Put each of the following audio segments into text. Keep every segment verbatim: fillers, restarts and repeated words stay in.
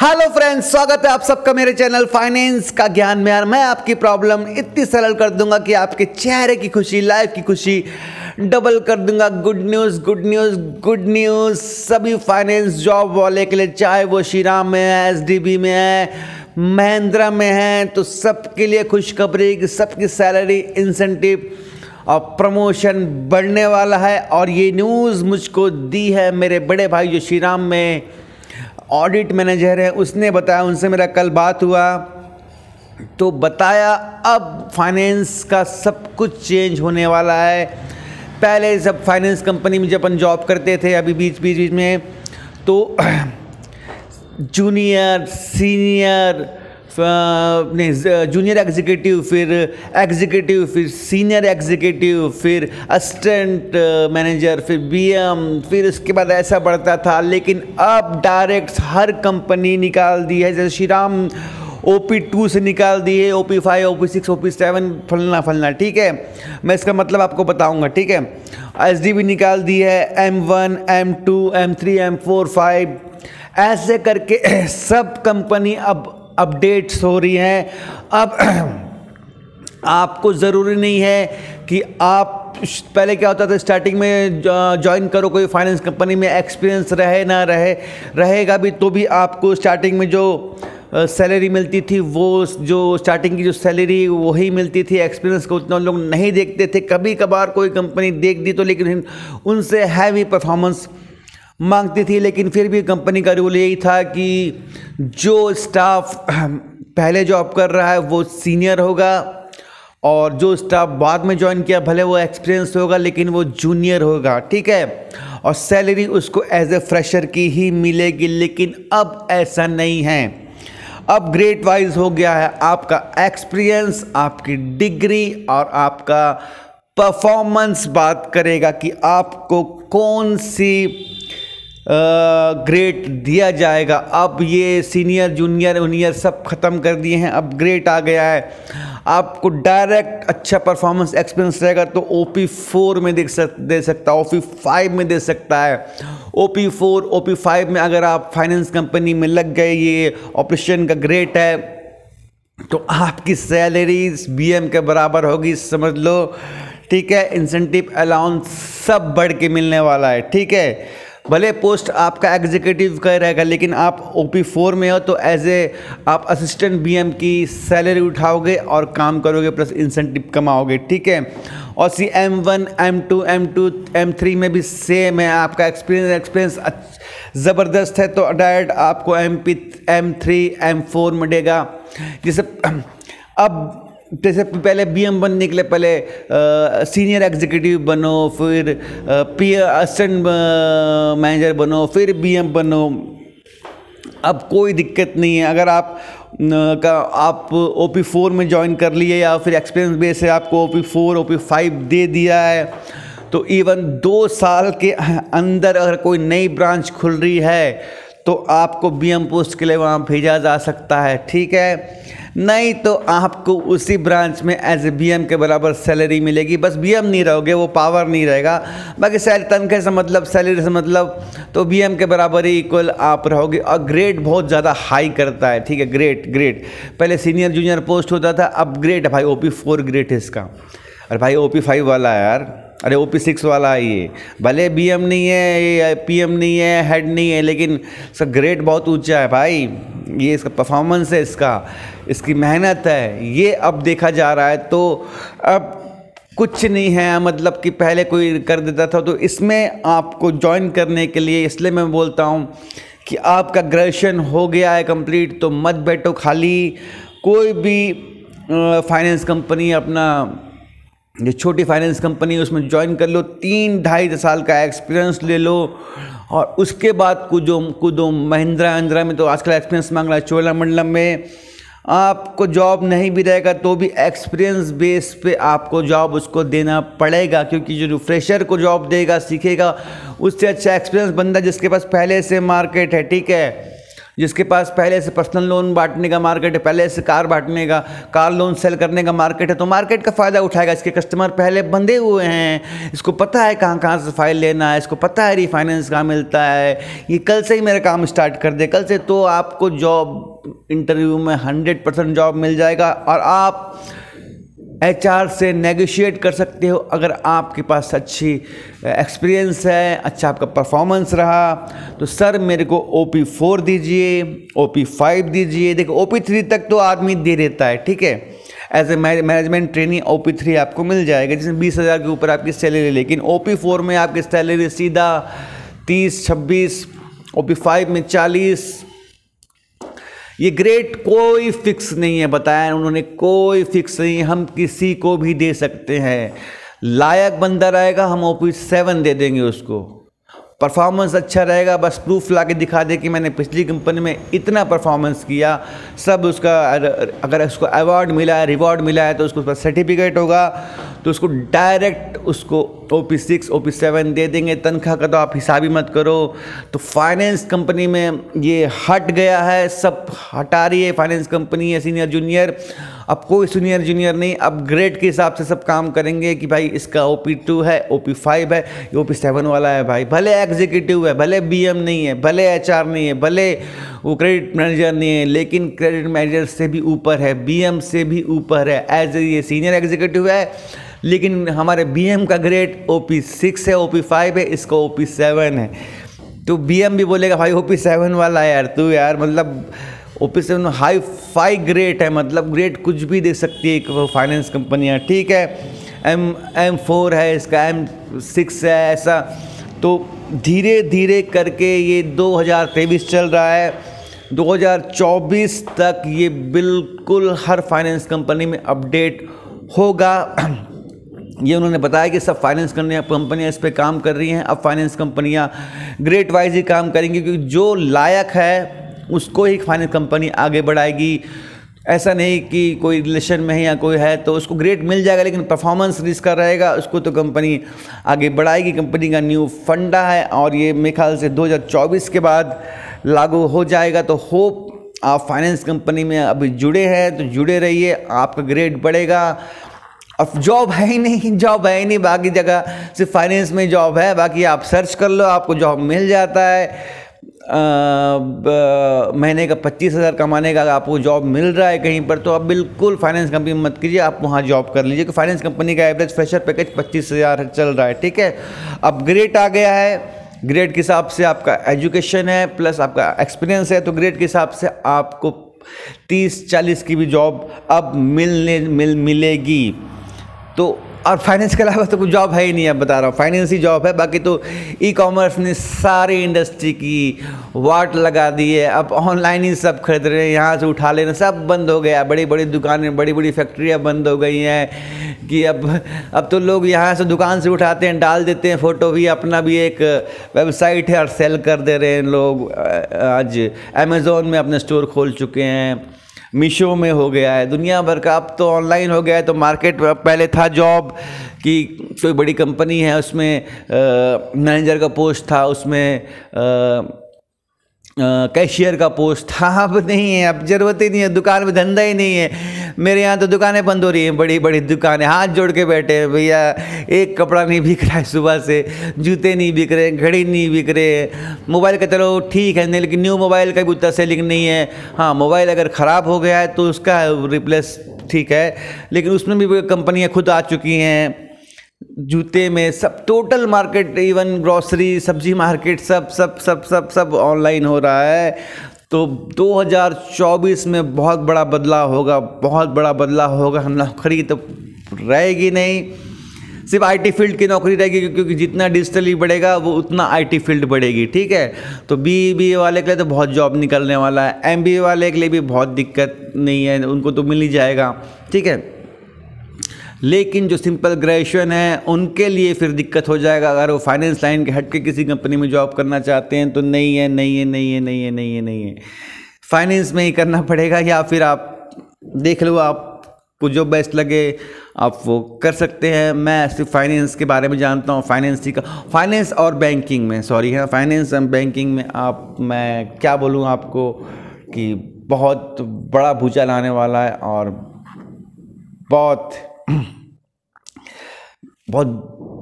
Hello friends, स्वागत है आप सबका मेरे चैनल फाइनेंस का ज्ञान में। यार मैं आपकी प्रॉब्लम इतनी सरल कर दूंगा कि आपके चेहरे की खुशी, लाइफ की खुशी डबल कर दूंगा। Good news good news good news सभी फाइनेंस जॉब वाले के लिए, चाहे वो श्रीराम में है, एसडीबी में है, महिंद्रा में है, तो सबके लिए खुशखबरी कि सबकी सैलरी, इंसेंटिव और प्रमोशन बढ़ने वाला है। और ये न्यूज़ मुझको दी है मेरे बड़े भाई जो श्रीराम में ऑडिट मैनेजर है, उसने बताया। उनसे मेरा कल बात हुआ तो बताया अब फाइनेंस का सब कुछ चेंज होने वाला है। पहले सब फाइनेंस कंपनी में जब अपन जॉब करते थे, अभी बीच बीच बीच में तो जूनियर सीनियर नहीं जूनियर एग्जीक्यूटिव, फिर एग्जीक्यूटिव, फिर सीनियर एग्जीक्यूटिव, फिर असिस्टेंट मैनेजर, फिर बीएम, फिर उसके बाद ऐसा बढ़ता था। लेकिन अब डायरेक्ट हर कंपनी निकाल दी है, जैसे श्रीराम ओ पी टू से निकाल दी है, O P five, O P six, O P seven फलना फलना, ठीक है। मैं इसका मतलब आपको बताऊंगा, ठीक है। एसडीबी निकाल दी है, M one, M two, M three, M four, five, ऐसे करके सब कंपनी अब अपडेट्स हो रही हैं। अब आपको ज़रूरी नहीं है कि आप, पहले क्या होता था, स्टार्टिंग में ज्वाइन करो कोई फाइनेंस कंपनी में, एक्सपीरियंस रहे ना रहे, रहेगा भी तो भी आपको स्टार्टिंग में जो सैलरी मिलती थी, वो जो स्टार्टिंग की जो सैलरी वही मिलती थी। एक्सपीरियंस को उतना लोग नहीं देखते थे, कभी कभार कोई कंपनी देख दी तो, लेकिन उनसे हैवी परफॉर्मेंस मांगती थी। लेकिन फिर भी कंपनी का रूल यही था कि जो स्टाफ पहले जॉब कर रहा है वो सीनियर होगा, और जो स्टाफ बाद में ज्वाइन किया भले वो एक्सपीरियंस होगा लेकिन वो जूनियर होगा, ठीक है। और सैलरी उसको एज ए फ्रेशर की ही मिलेगी। लेकिन अब ऐसा नहीं है, अब ग्रेड वाइज हो गया है, आपका एक्सपीरियंस, आपकी डिग्री और आपका परफॉर्मेंस बात करेगा कि आपको कौन सी ग्रेड uh, दिया जाएगा। अब ये सीनियर जूनियर उनियर सब ख़त्म कर दिए हैं, अब ग्रेड आ गया है। आपको डायरेक्ट अच्छा परफॉर्मेंस एक्सपीरियंस रहेगा तो ओ पी फोर में देख सक दे सकता है, ओ पी फाइव में दे सकता है। O P four, O P five में अगर आप फाइनेंस कंपनी में लग गए, ये ऑपरेशन का ग्रेड है, तो आपकी सैलरी बी एम के बराबर होगी, समझ लो, ठीक है। इंसेंटिव, अलाउंस सब बढ़ के मिलने वाला है, ठीक है। भले पोस्ट आपका एग्जीक्यूटिव का रहेगा लेकिन आप ओ पी फोर में हो तो एज ए आप असिस्टेंट बी एम की सैलरी उठाओगे और काम करोगे, प्लस इंसेंटिव कमाओगे, ठीक है। और C M one, M two, M two, M three में भी सेम है। आपका एक्सपीरियंस एक्सपीरियंस ज़बरदस्त है तो डायरेक्ट आपको M P, M three, M four मिलेगा। जैसे अब जैसे पहले बी एम बनने के लिए पहले सीनियर एग्जीक्यूटिव बनो, फिर पी असिस्टेंट मैनेजर बनो, फिर बी एम बनो, अब कोई दिक्कत नहीं है। अगर आप का आप ओ पी फोर में ज्वाइन कर लिए या फिर एक्सपीरियंस बेस है, आपको O P four, O P five दे दिया है, तो इवन दो साल के अंदर अगर कोई नई ब्रांच खुल रही है तो आपको बी एम पोस्ट के लिए वहाँ भेजा जा सकता है, ठीक है। नहीं तो आपको उसी ब्रांच में एज ए बी एम के बराबर सैलरी मिलेगी, बस बी एम नहीं रहोगे, वो पावर नहीं रहेगा। बाकी सैलरी, तनख्वाह से मतलब, सैलरी से मतलब, तो बी एम के बराबर ही इक्वल आप रहोगे। और ग्रेड बहुत ज़्यादा हाई करता है, ठीक है। ग्रेड ग्रेड पहले सीनियर जूनियर पोस्ट होता था, अब ग्रेड भाई ओ पी फोर ग्रेड है इसका। अरे भाई ओ पी फाइव वाला है यार, अरे ओ पी सिक्स वाला है ये, भले बी एम नहीं है, पी एम नहीं है, हेड नहीं है, लेकिन इसका ग्रेड बहुत ऊंचा है भाई। ये इसका परफॉर्मेंस है, इसका इसकी मेहनत है, ये अब देखा जा रहा है। तो अब कुछ नहीं है, मतलब कि पहले कोई कर देता था, तो इसमें आपको ज्वाइन करने के लिए, इसलिए मैं बोलता हूँ कि आपका ग्रेजुएशन हो गया है कंप्लीट तो मत बैठो खाली। कोई भी फाइनेंस कंपनी, अपना जो छोटी फाइनेंस कंपनी उसमें ज्वाइन कर लो, तीन ढाई साल का एक्सपीरियंस ले लो, और उसके बाद कूदो कूदो महिंद्रा महिंद्रा में तो आजकल एक्सपीरियंस मांग रहा है। चोलामंडलम में आपको जॉब नहीं भी रहेगा तो भी एक्सपीरियंस बेस पे आपको जॉब उसको देना पड़ेगा, क्योंकि जो फ्रेशर को जॉब देगा, सीखेगा, उससे अच्छा एक्सपीरियंस बंदा जिसके पास पहले से मार्केट है, ठीक है, जिसके पास पहले से पर्सनल लोन बांटने का मार्केट है, पहले से कार बांटने का, कार लोन सेल करने का मार्केट है, तो मार्केट का फ़ायदा उठाएगा। इसके कस्टमर पहले बंधे हुए हैं, इसको पता है कहाँ कहाँ से फाइल लेना है, इसको पता है रीफाइनेंस कहाँ मिलता है, ये कल से ही मेरा काम स्टार्ट कर दे, कल से तो आपको जॉब इंटरव्यू में हंड्रेड परसेंट जॉब मिल जाएगा। और आप एच आर से नेगोशिएट कर सकते हो अगर आपके पास अच्छी एक्सपीरियंस है, अच्छा आपका परफॉर्मेंस रहा तो सर मेरे को ओ पी फोर दीजिए, ओ पी फाइव दीजिए। देखो ओ पी थ्री तक तो आदमी दे देता है, ठीक है, as a management trainee O P three आपको मिल जाएगा जिसमें बीस हज़ार के ऊपर आपकी सैलरी, लेकिन ओ पी फोर में आपकी सैलरी सीधा तीस छब्बीस, ओ पी फाइव में चालीस। ये ग्रेड कोई फिक्स नहीं है, बताया उन्होंने कोई फिक्स नहीं, हम किसी को भी दे सकते हैं। लायक बंदा रहेगा हम ओपी सेवन दे देंगे उसको, परफॉर्मेंस अच्छा रहेगा, बस प्रूफ लाके दिखा दे कि मैंने पिछली कंपनी में इतना परफॉर्मेंस किया, सब उसका अगर उसको अवार्ड मिला है, रिवॉर्ड मिला है तो उसको उसका सर्टिफिकेट होगा, तो उसको डायरेक्ट उसको ओपी सिक्स ओपी सेवन दे देंगे। तनख्वाह का तो आप हिसाब ही मत करो। तो फाइनेंस कंपनी में ये हट गया है, सब हटा रही है फाइनेंस कंपनी है, सीनियर जूनियर, अब कोई सीनियर जूनियर नहीं, अब ग्रेड के हिसाब से सब काम करेंगे कि भाई इसका ओपी टू है, ओपी फाइव है, ये ओपी सेवन वाला है, भाई भले एग्जीक्यूटिव है, भले बी एम नहीं है, भले एच आर नहीं है, भले वो क्रेडिट मैनेजर नहीं है, लेकिन क्रेडिट मैनेजर से भी ऊपर है, बी एम से भी ऊपर है, एज ये सीनियर एग्जीक्यूटिव है, लेकिन हमारे बीएम का ग्रेड ओपी सिक्स है, ओपी फाइव है, इसका ओपी सेवन है। तो बीएम भी बोलेगा भाई ओपी सेवन वाला है यार तू, यार मतलब OP seven hi fi grade है, मतलब ग्रेड कुछ भी दे सकती है फाइनेंस कंपनियां, ठीक है, एम एम फोर है, इसका एम सिक्स है, ऐसा। तो धीरे धीरे करके ये दो हज़ार तेईस चल रहा है, दो हज़ार चौबीस तक ये बिल्कुल हर फाइनेंस कंपनी में अपडेट होगा। ये उन्होंने बताया कि सब फाइनेंस करने कंपनियां इस पे काम कर रही हैं। अब फाइनेंस कंपनियां ग्रेड वाइज ही काम करेंगी, क्योंकि जो लायक है उसको ही फाइनेंस कंपनी आगे बढ़ाएगी। ऐसा नहीं कि कोई रिलेशन में है या कोई है तो उसको ग्रेड मिल जाएगा, लेकिन परफॉर्मेंस जिसका रहेगा उसको तो कंपनी आगे बढ़ाएगी। कंपनी का न्यू फंडा है और ये मेरे ख्याल से दो हज़ार चौबीस के बाद लागू हो जाएगा। तो होप आप फाइनेंस कंपनी में अभी जुड़े हैं तो जुड़े रहिए, आपका ग्रेड बढ़ेगा। अब जॉब है ही नहीं, जॉब है ही नहीं, बाकी जगह सिर्फ फाइनेंस में जॉब है, बाकी आप सर्च कर लो आपको जॉब मिल जाता है। आ, ब, महीने का पच्चीस हज़ार कमाने का आपको जॉब मिल रहा है कहीं पर, तो आप बिल्कुल फाइनेंस कंपनी मत कीजिए, आप वहाँ जॉब कर लीजिए। कि फाइनेंस कंपनी का एवरेज फ्रेशर पैकेज पच्चीस हज़ार चल रहा है, ठीक है। अब ग्रेड आ गया है, ग्रेड के हिसाब से आपका एजुकेशन है प्लस आपका एक्सपीरियंस है, तो ग्रेड के हिसाब से आपको तीस चालीस की भी जॉब अब मिलने मिल मिलेगी। तो और फाइनेंस के अलावा तो कोई जॉब है ही नहीं, अब बता रहा हूँ, फाइनेंस ही जॉब है। बाकी तो ई कॉमर्स ने सारी इंडस्ट्री की वाट लगा दी है, अब ऑनलाइन ही सब खरीद रहे हैं, यहाँ से उठा लेना, सब बंद हो गया। बड़ी बड़ी दुकानें, बड़ी बड़ी फैक्ट्रियाँ बंद हो गई हैं कि अब अब तो लोग यहाँ से दुकान से उठाते हैं, डाल देते हैं फ़ोटो भी, अपना भी एक वेबसाइट है और सेल कर दे रहे हैं लोग। आज अमेज़ोन में अपने स्टोर खोल चुके हैं, मीशो में हो गया है, दुनिया भर का अब तो ऑनलाइन हो गया है। तो मार्केट में पहले था जॉब कि कोई बड़ी कंपनी है उसमें मैनेजर का पोस्ट था, उसमें कैशियर का पोस्ट था, अब नहीं है, अब ज़रूरत ही नहीं है, दुकान में धंधा ही नहीं है। मेरे यहाँ तो दुकानें बंद हो रही हैं, बड़ी बड़ी दुकानें, हाथ जोड़ के बैठे हैं, भैया एक कपड़ा नहीं बिक रहा है, सुबह से जूते नहीं बिक रहे, घड़ी नहीं बिक रहे, मोबाइल का चलो ठीक है नहीं, लेकिन न्यू मोबाइल का भी उतना सेलिंग नहीं है। हाँ, मोबाइल अगर ख़राब हो गया है तो उसका रिप्लेस ठीक है, लेकिन उसमें भी कंपनियाँ खुद आ चुकी हैं। जूते में सब, टोटल मार्केट, इवन ग्रॉसरी, सब्जी मार्केट, सब सब सब सब सब ऑनलाइन हो रहा है। तो दो हज़ार चौबीस में बहुत बड़ा बदलाव होगा, बहुत बड़ा बदलाव होगा। हम नौकरी तो रहेगी नहीं, सिर्फ आईटी फील्ड की नौकरी रहेगी, क्योंकि जितना डिजिटली बढ़ेगा वो उतना आईटी फील्ड बढ़ेगी, ठीक है। तो बीबीए वाले के लिए तो बहुत जॉब निकलने वाला है, एमबीए वाले के लिए भी बहुत दिक्कत नहीं है, उनको तो मिल ही जाएगा, ठीक है। लेकिन जो सिंपल ग्रेजुएशन है उनके लिए फिर दिक्कत हो जाएगा, अगर वो फाइनेंस लाइन के हट के किसी कंपनी में जॉब करना चाहते हैं तो नहीं है, नहीं है, नहीं है, नहीं है, नहीं है, नहीं है, फाइनेंस में ही करना पड़ेगा। या फिर आप देख लो, आप को जो बेस्ट लगे आप वो कर सकते हैं। मैं सिर्फ फाइनेंस के बारे में जानता हूँ, फाइनेंस का फाइनेंस और बैंकिंग में, सॉरी है फाइनेंस एंड बैंकिंग में आप, मैं क्या बोलूँ आपको कि बहुत बड़ा भूचाल आने वाला है और बहुत बहुत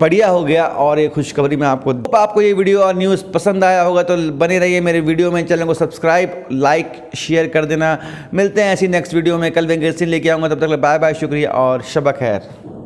बढ़िया हो गया। और ये खुशखबरी मैं आपको आपको ये वीडियो और न्यूज़ पसंद आया होगा तो बने रहिए मेरे वीडियो में, चैनल को सब्सक्राइब, लाइक, शेयर कर देना। मिलते हैं ऐसी नेक्स्ट वीडियो में, कल वेंगेसिन लेके आऊँगा, तब तक बाय बाय, शुक्रिया और शब खैर।